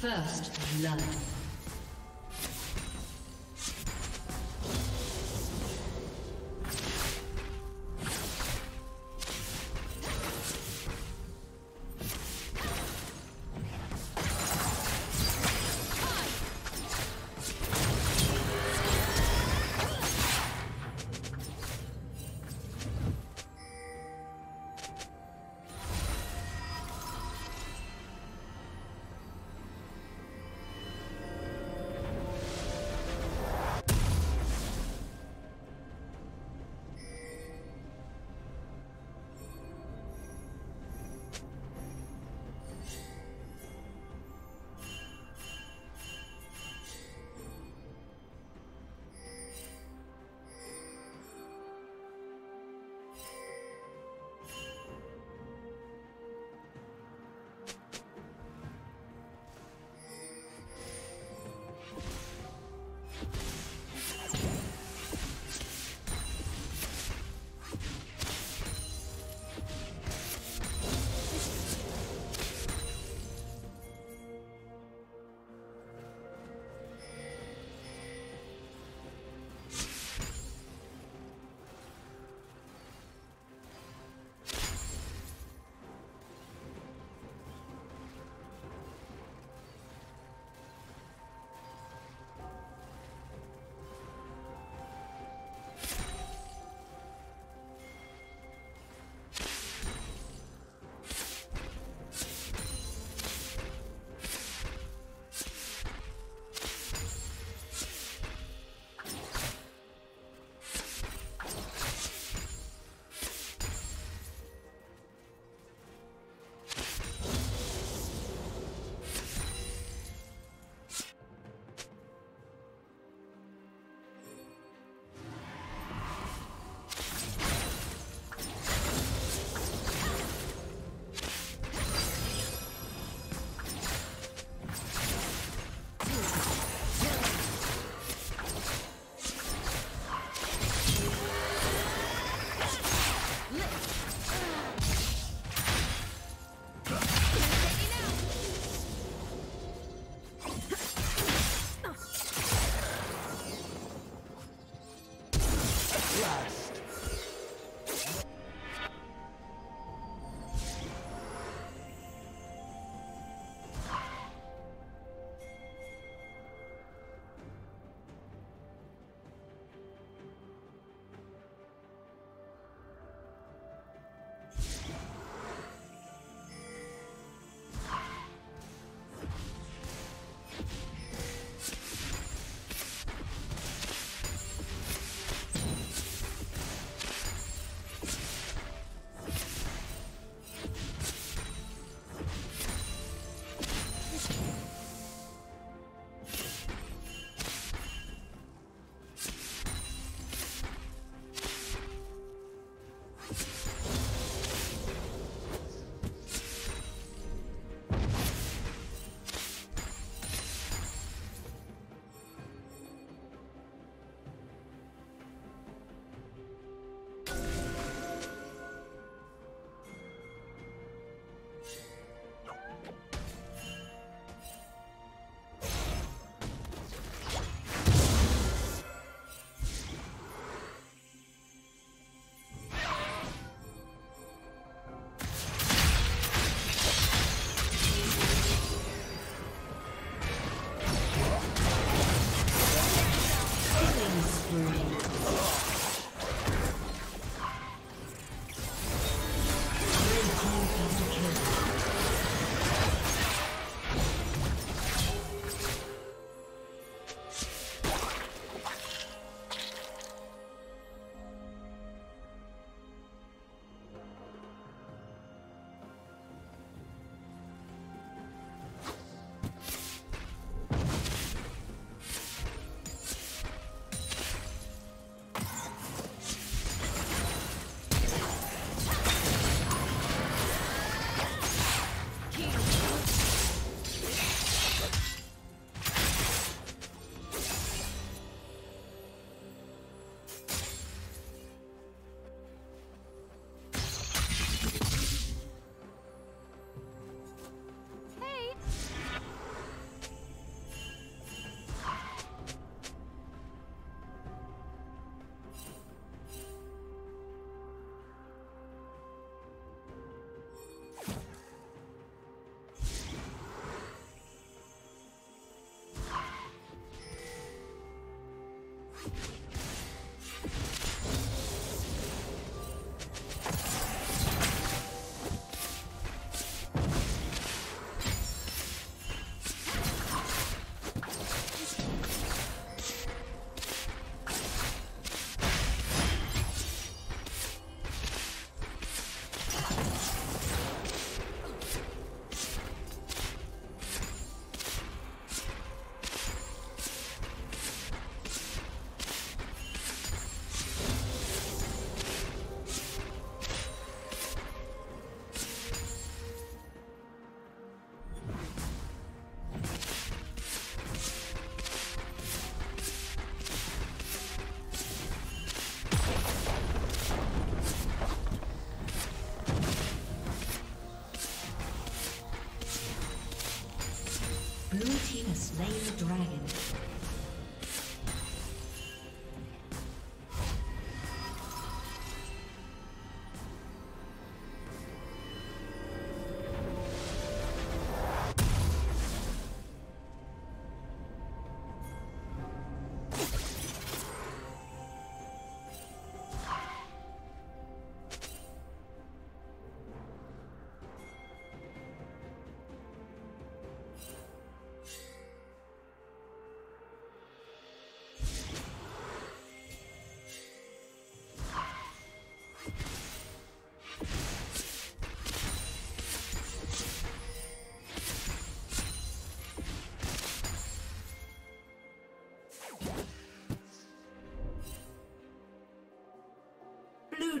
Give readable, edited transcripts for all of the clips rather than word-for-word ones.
First love. Blue team has slain the dragon. Blue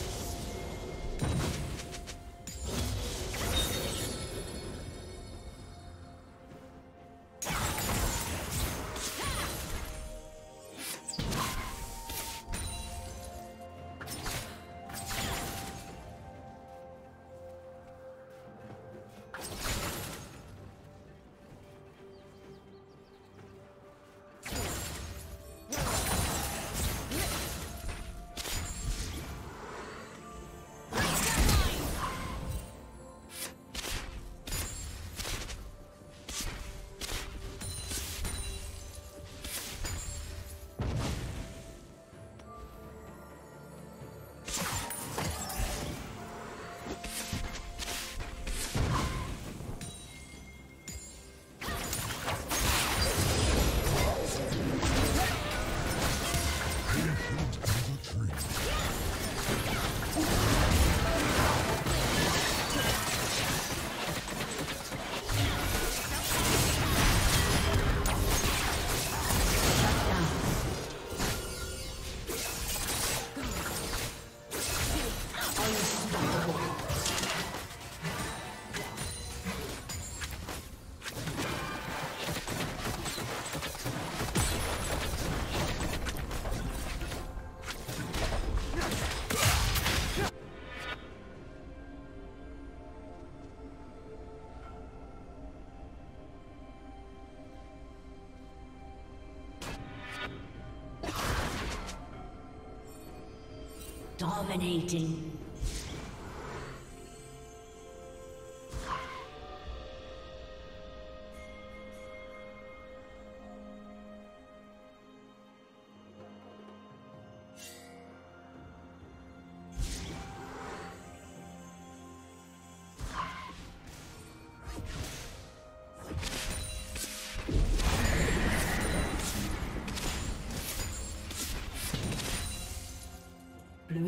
Dominating. Blue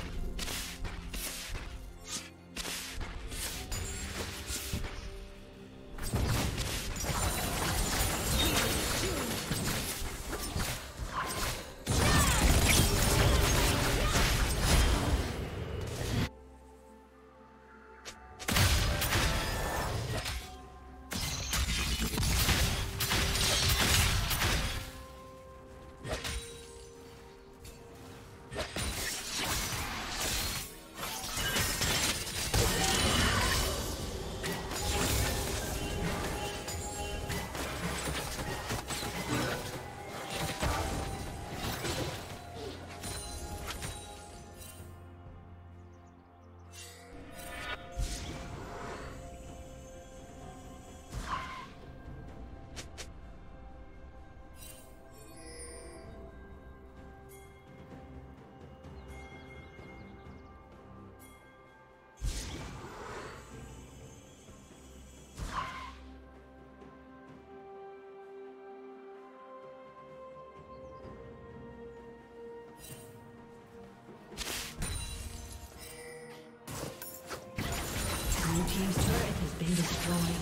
Team's turret has been destroyed.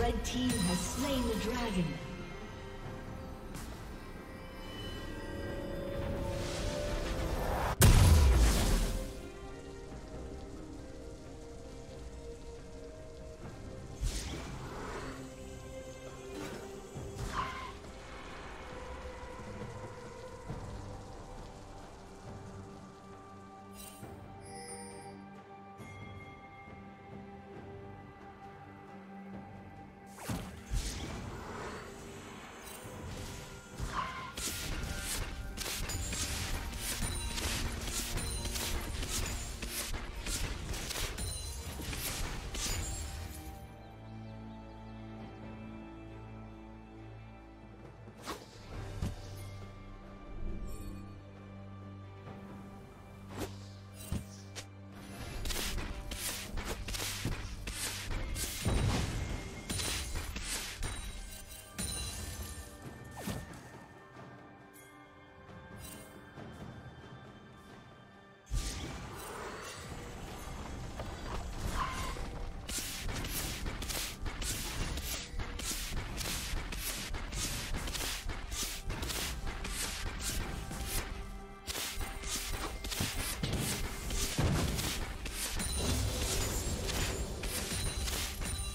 Red team has slain the dragon. Blue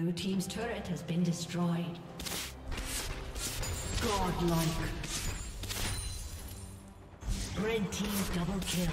Blue team's turret has been destroyed. Godlike. Red team double kill.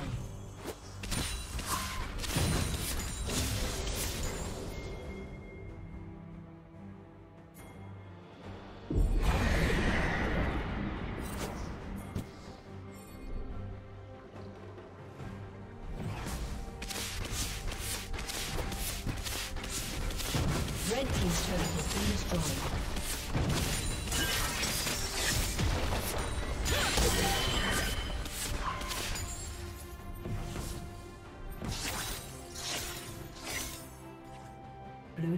Blue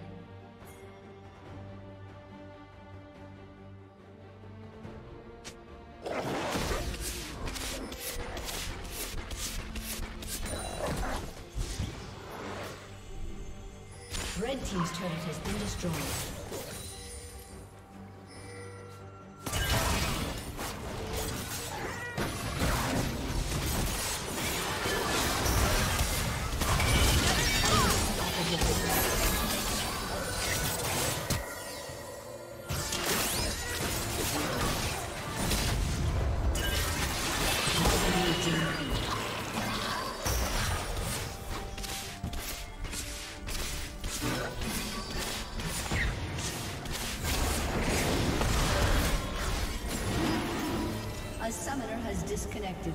Red team's turret has been destroyed. A summoner has disconnected.